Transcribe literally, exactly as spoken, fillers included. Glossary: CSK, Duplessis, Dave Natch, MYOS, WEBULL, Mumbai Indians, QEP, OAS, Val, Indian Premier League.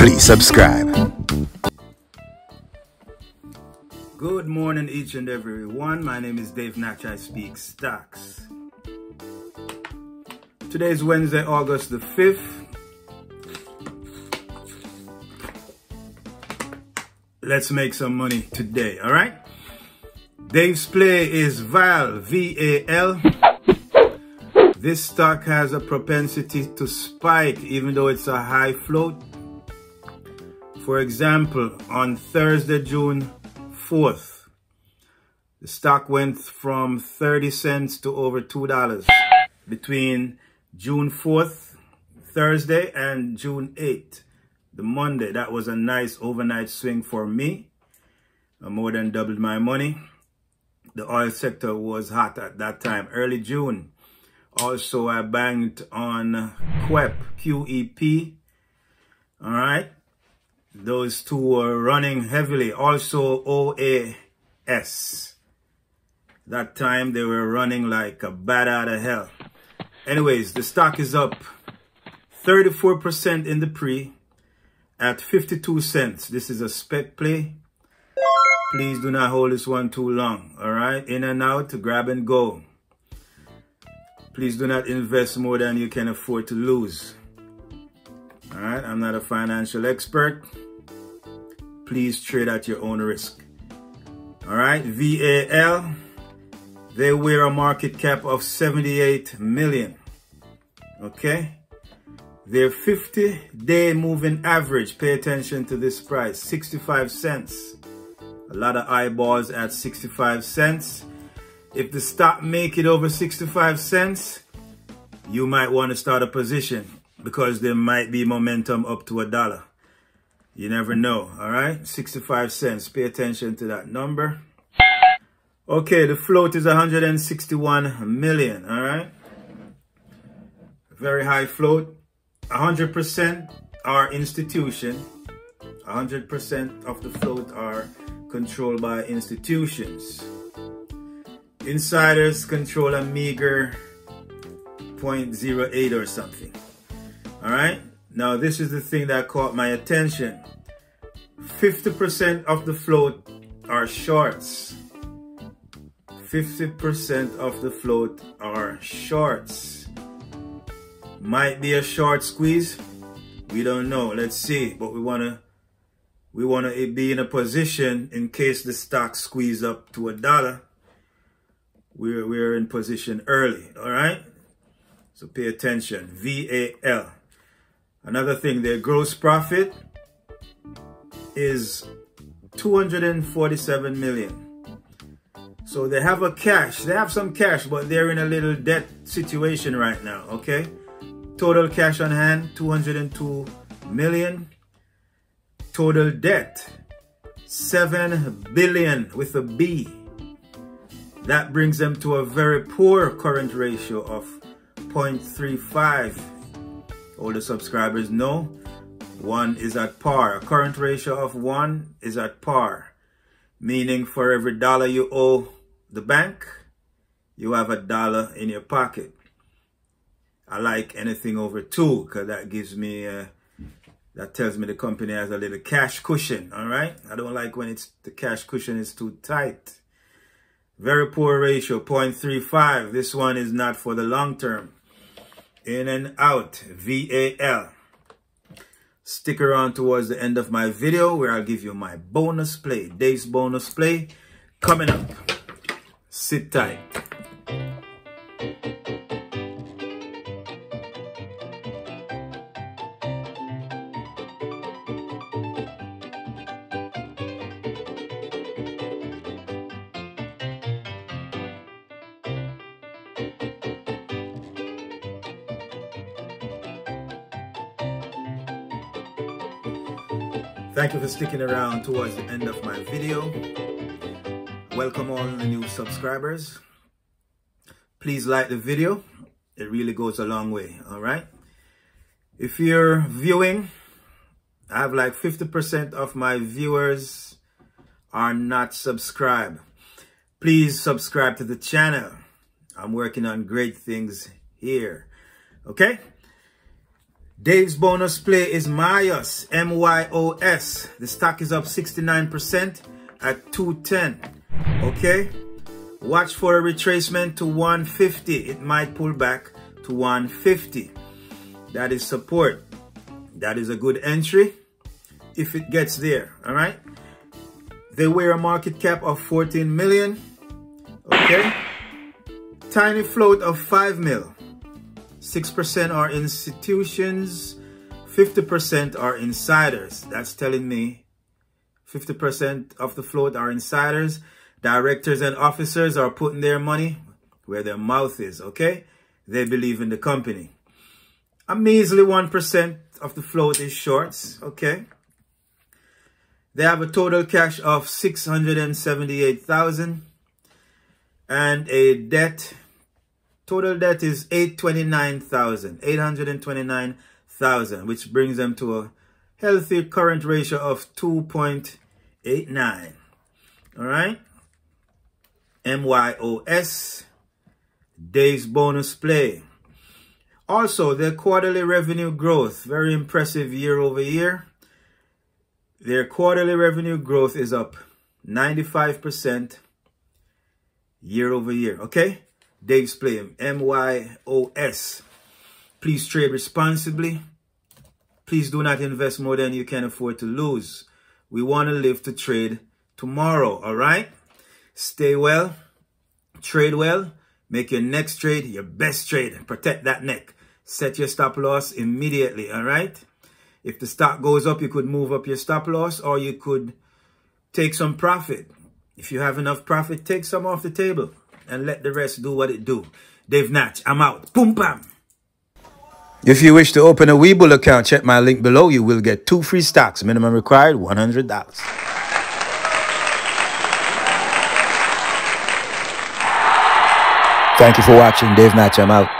Please subscribe. Good morning, each and every one. My name is Dave Natch. I speak stocks. Today is Wednesday, August the fifth. Let's make some money today, all right? Dave's play is Val, V A L. This stock has a propensity to spike even though it's a high float. For example, on Thursday, June fourth, the stock went from thirty cents to over two dollars between June fourth, Thursday, and June eighth, the Monday. That was a nice overnight swing for me. I more than doubled my money. The oil sector was hot at that time, early June. Also, I banked on Q E P, Q E P. All right. Those two were running heavily. Also, O A S. That time, they were running like a bat out of hell. Anyways, the stock is up thirty-four percent in the pre at fifty-two cents. This is a spec play. Please do not hold this one too long, all right? In and out, grab and go. Please do not invest more than you can afford to lose. All right, I'm not a financial expert. Please trade at your own risk. All right, V A L, they wear a market cap of seventy-eight million, okay? Their fifty-day moving average, pay attention to this price, sixty-five cents. A lot of eyeballs at sixty-five cents. If the stock make it over sixty-five cents, you might want to start a position because there might be momentum up to a dollar. You never know, all right? sixty-five cents, pay attention to that number. Okay, the float is one hundred sixty-one million, all right? Very high float. one hundred percent are institution. one hundred percent of the float are controlled by institutions. Insiders control a meager zero point zero eight or something. All right. Now, this is the thing that caught my attention. fifty percent of the float are shorts. fifty percent of the float are shorts. Might be a short squeeze. We don't know. Let's see. But we want to we want to be in a position in case the stock squeeze up to a dollar. We're, we're in position early, all right? So pay attention, V A L. Another thing, their gross profit is two hundred forty-seven million. So they have a cash, they have some cash, but they're in a little debt situation right now, okay? Total cash on hand, two hundred two million. Total debt, seven billion with a B. That brings them to a very poor current ratio of zero point three five. All the subscribers know one is at par. A current ratio of one is at par, meaning for every dollar you owe the bank, you have a dollar in your pocket. I like anything over two because that gives me, uh, that tells me the company has a little cash cushion, all right? I don't like when it's the cash cushion is too tight. Very poor ratio, zero point three five. This one is not for the long term. In and out, V A L. Stick around towards the end of my video where I'll give you my bonus play. Dave's bonus play coming up. Sit tight. Thank you for sticking around towards the end of my video. Welcome all the new subscribers. Please like the video. It really goes a long way, all right? If you're viewing, I have like fifty percent of my viewers are not subscribed. Please subscribe to the channel. I'm working on great things here, okay? Dave's bonus play is M Y O S, M Y O S. The stock is up sixty-nine percent at two ten. Okay? Watch for a retracement to one fifty. It might pull back to one fifty. That is support. That is a good entry if it gets there. All right? They wear a market cap of fourteen million. Okay? Tiny float of five mil. six percent are institutions, fifty percent are insiders. That's telling me fifty percent of the float are insiders. Directors and officers are putting their money where their mouth is, okay? They believe in the company. A measly one percent of the float is shorts, okay? They have a total cash of six hundred seventy-eight thousand dollars and a debt. Total debt is eight hundred twenty-nine thousand dollars, eight hundred twenty-nine thousand dollars, which brings them to a healthy current ratio of two point eight nine. All right? M Y O S, Dave's bonus play. Also, their quarterly revenue growth, very impressive year over year. Their quarterly revenue growth is up ninety-five percent year over year, okay? Dave's play, M Y O S. Please trade responsibly. Please do not invest more than you can afford to lose. We want to live to trade tomorrow, all right? Stay well, trade well, make your next trade your best trade. Protect that neck. Set your stop loss immediately, all right? If the stock goes up, you could move up your stop loss or you could take some profit. If you have enough profit, take some off the table. And let the rest do what it do. Dave Natch, I'm out. Boom, bam. If you wish to open a WEBULL account, check my link below. You will get two free stocks. Minimum required, one hundred dollars. Thank you for watching. Dave Natch, I'm out.